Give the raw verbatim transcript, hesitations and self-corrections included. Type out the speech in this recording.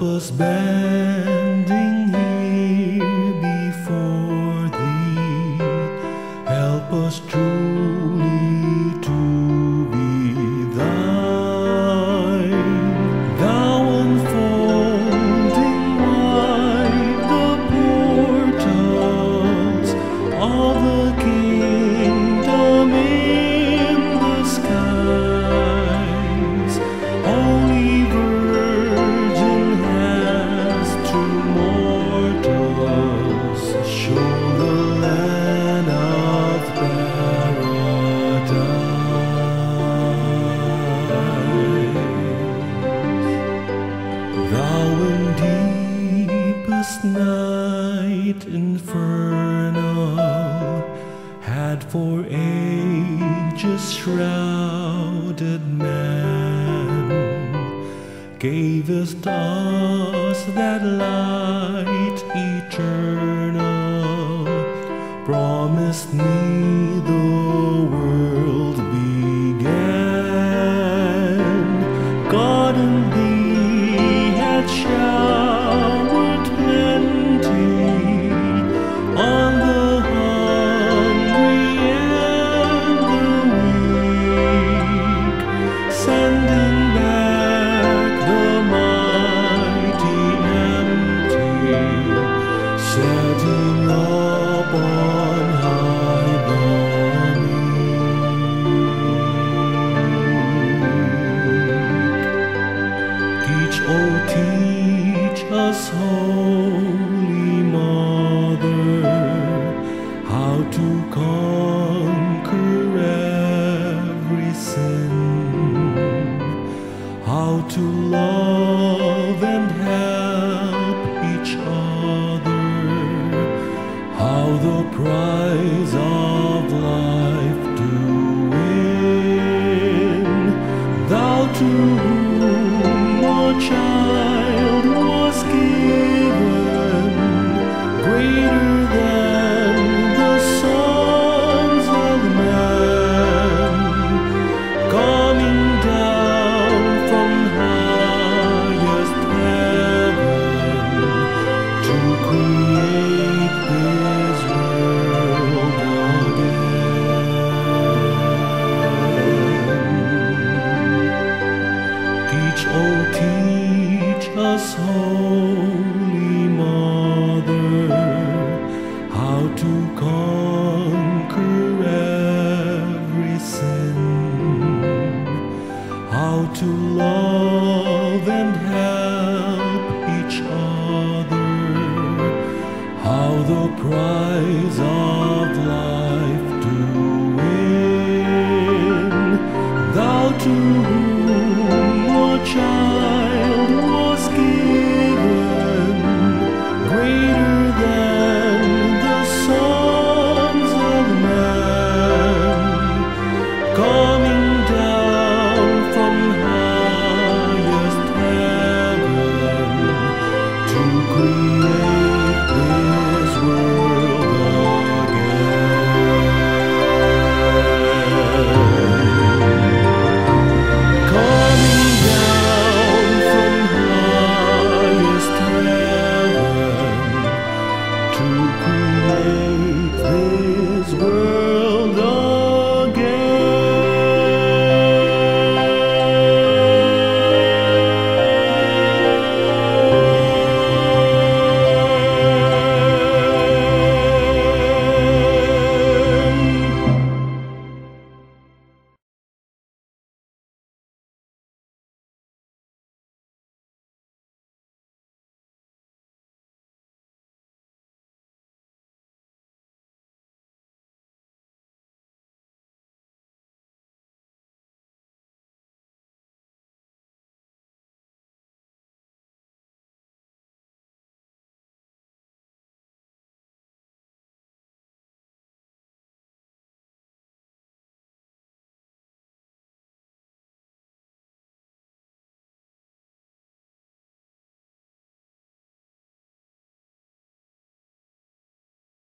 help us bending here before Thee. Help us truly to be Thine. Thou unfolding wide the portals of the kingdom in the skies. Holy Virgin, show the land of paradise. Thou in deepest night infernal had for ages shrouded man, gavest us that light eternal. Promised me the world began. God in Thee had showered plenty on the hungry and the weak, sending back the mighty empty, setting up on Holy Mother, how to conquer every sin, how to love and help each other, how the prize of life to win. Thou to whom a child was given, greater than the sons of man, coming down from highest heaven to create this world again. Teach, oh teach us, Holy Mother, to conquer every sin, how to love and help each other, how the prize of